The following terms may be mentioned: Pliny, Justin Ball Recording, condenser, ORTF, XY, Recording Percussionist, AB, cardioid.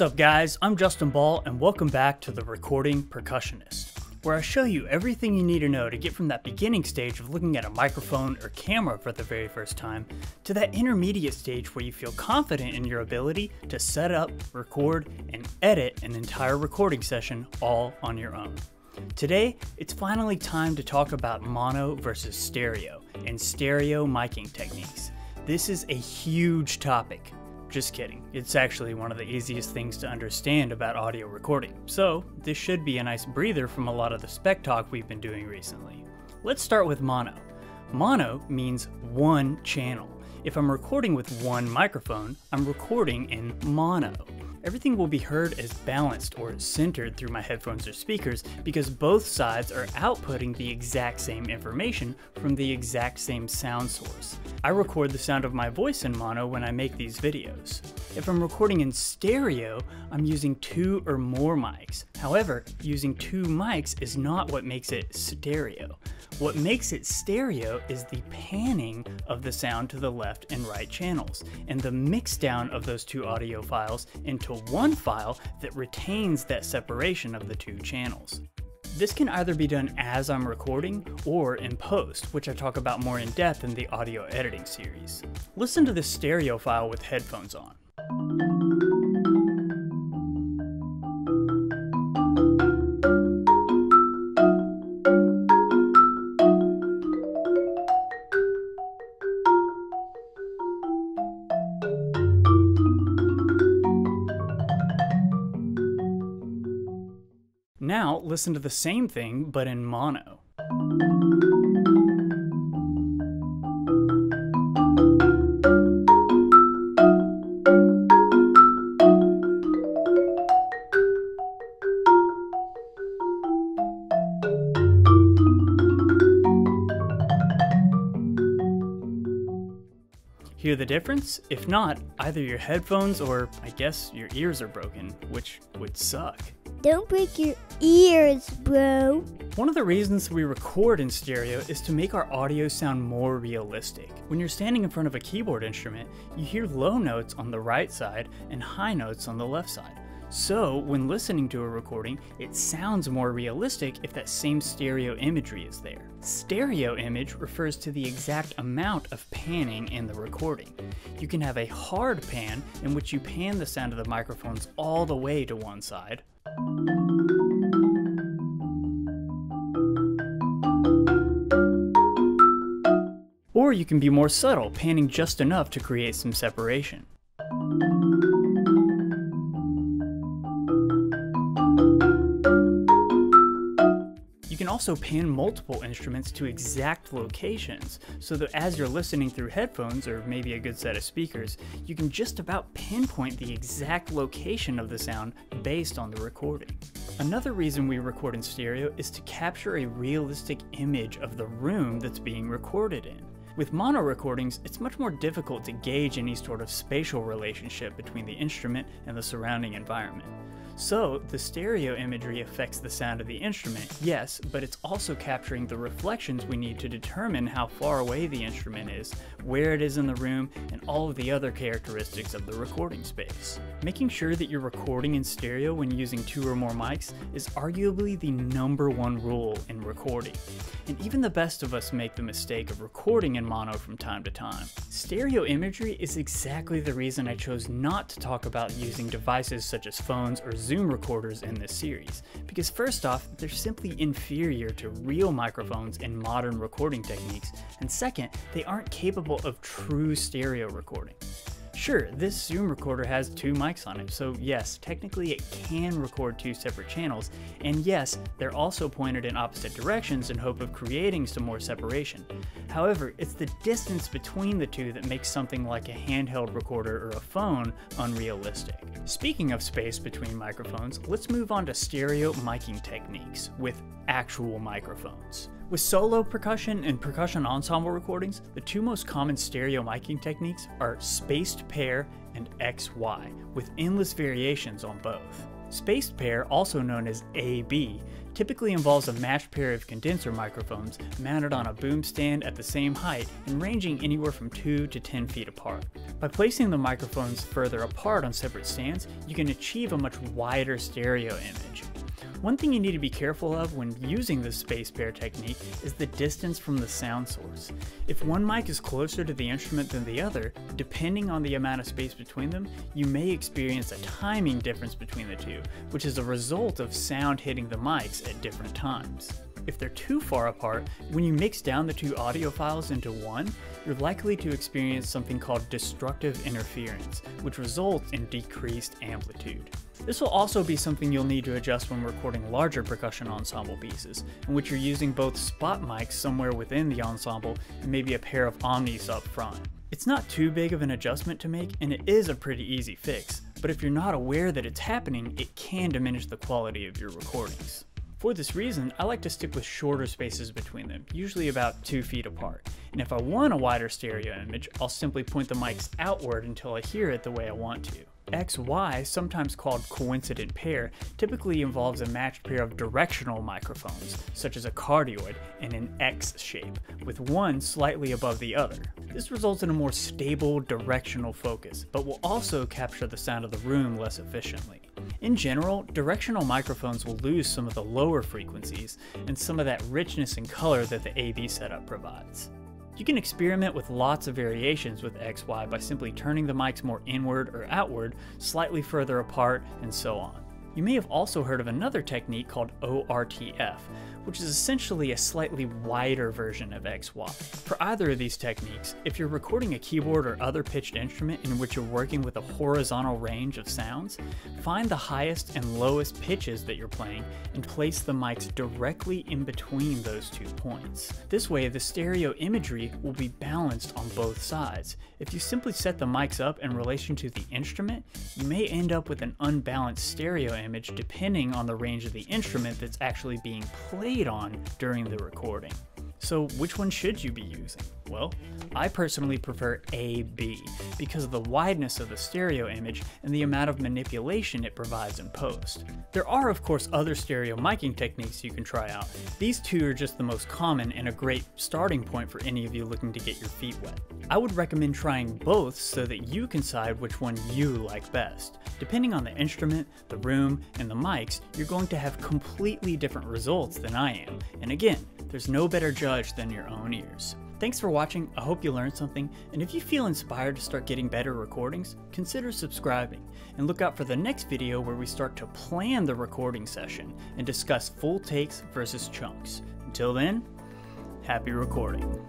What's up guys, I'm Justin Ball and welcome back to the Recording Percussionist, where I show you everything you need to know to get from that beginning stage of looking at a microphone or camera for the very first time to that intermediate stage where you feel confident in your ability to set up, record, and edit an entire recording session all on your own. Today, it's finally time to talk about mono versus stereo and stereo miking techniques. This is a huge topic. Just kidding, it's actually one of the easiest things to understand about audio recording, so this should be a nice breather from a lot of the spec talk we've been doing recently. Let's start with mono. Mono means one channel. If I'm recording with one microphone, I'm recording in mono. Everything will be heard as balanced or centered through my headphones or speakers because both sides are outputting the exact same information from the exact same sound source. I record the sound of my voice in mono when I make these videos. If I'm recording in stereo, I'm using two or more mics. However, using two mics is not what makes it stereo. What makes it stereo is the panning of the sound to the left and right channels, and the mix down of those two audio files into one file that retains that separation of the two channels. This can either be done as I'm recording or in post, which I talk about more in depth in the audio editing series. Listen to this stereo file with headphones on. Now listen to the same thing, but in mono. Hear the difference? If not, either your headphones or, I guess, your ears are broken, which would suck. Don't break your ears, bro. One of the reasons we record in stereo is to make our audio sound more realistic. When you're standing in front of a keyboard instrument, you hear low notes on the right side and high notes on the left side. So when listening to a recording, it sounds more realistic if that same stereo imagery is there. Stereo image refers to the exact amount of panning in the recording. You can have a hard pan in which you pan the sound of the microphones all the way to one side. Or you can be more subtle, panning just enough to create some separation. You can also pan multiple instruments to exact locations, so that as you're listening through headphones or maybe a good set of speakers, you can just about pinpoint the exact location of the sound based on the recording. Another reason we record in stereo is to capture a realistic image of the room that's being recorded in. With mono recordings, it's much more difficult to gauge any sort of spatial relationship between the instrument and the surrounding environment. So, the stereo imagery affects the sound of the instrument, yes, but it's also capturing the reflections we need to determine how far away the instrument is, where it is in the room, and all of the other characteristics of the recording space. Making sure that you're recording in stereo when using two or more mics is arguably the #1 rule in recording. And even the best of us make the mistake of recording in mono from time to time. Stereo imagery is exactly the reason I chose not to talk about using devices such as phones or Zoom recorders in this series, because first off, they're simply inferior to real microphones in modern recording techniques, and second, they aren't capable of true stereo recording. Sure, this Zoom recorder has two mics on it, so yes, technically it can record two separate channels, and yes, they're also pointed in opposite directions in hope of creating some more separation. However, it's the distance between the two that makes something like a handheld recorder or a phone unrealistic. Speaking of space between microphones, let's move on to stereo miking techniques with actual microphones. With solo percussion and percussion ensemble recordings, the two most common stereo miking techniques are spaced pair and XY, with endless variations on both. Spaced pair, also known as AB, typically involves a matched pair of condenser microphones mounted on a boom stand at the same height and ranging anywhere from 2 to 10 feet apart. By placing the microphones further apart on separate stands, you can achieve a much wider stereo image. One thing you need to be careful of when using this space pair technique is the distance from the sound source. If one mic is closer to the instrument than the other, depending on the amount of space between them, you may experience a timing difference between the two, which is a result of sound hitting the mics at different times. If they're too far apart, when you mix down the two audio files into one, you're likely to experience something called destructive interference, which results in decreased amplitude. This will also be something you'll need to adjust when recording larger percussion ensemble pieces, in which you're using both spot mics somewhere within the ensemble and maybe a pair of omnis up front. It's not too big of an adjustment to make, and it is a pretty easy fix, but if you're not aware that it's happening, it can diminish the quality of your recordings. For this reason, I like to stick with shorter spaces between them, usually about 2 feet apart. And if I want a wider stereo image, I'll simply point the mics outward until I hear it the way I want to. XY, sometimes called coincident pair, typically involves a matched pair of directional microphones, such as a cardioid, in an X shape, with one slightly above the other. This results in a more stable directional focus, but will also capture the sound of the room less efficiently. In general, directional microphones will lose some of the lower frequencies and some of that richness and color that the AB setup provides. You can experiment with lots of variations with XY by simply turning the mics more inward or outward, slightly further apart, and so on. You may have also heard of another technique called ORTF, which is essentially a slightly wider version of XY. For either of these techniques, if you're recording a keyboard or other pitched instrument in which you're working with a horizontal range of sounds, find the highest and lowest pitches that you're playing and place the mics directly in between those 2 points. This way, the stereo imagery will be balanced on both sides. If you simply set the mics up in relation to the instrument, you may end up with an unbalanced stereo image depending on the range of the instrument that's actually being played on during the recording. So which one should you be using? Well, I personally prefer AB because of the wideness of the stereo image and the amount of manipulation it provides in post. There are of course other stereo miking techniques you can try out. These two are just the most common and a great starting point for any of you looking to get your feet wet. I would recommend trying both so that you can decide which one you like best. Depending on the instrument, the room, and the mics, you're going to have completely different results than I am. And again, there's no better judge than your own ears. Thanks for watching, I hope you learned something, and if you feel inspired to start getting better recordings, consider subscribing, and look out for the next video where we start to plan the recording session and discuss full takes versus chunks. Until then, happy recording.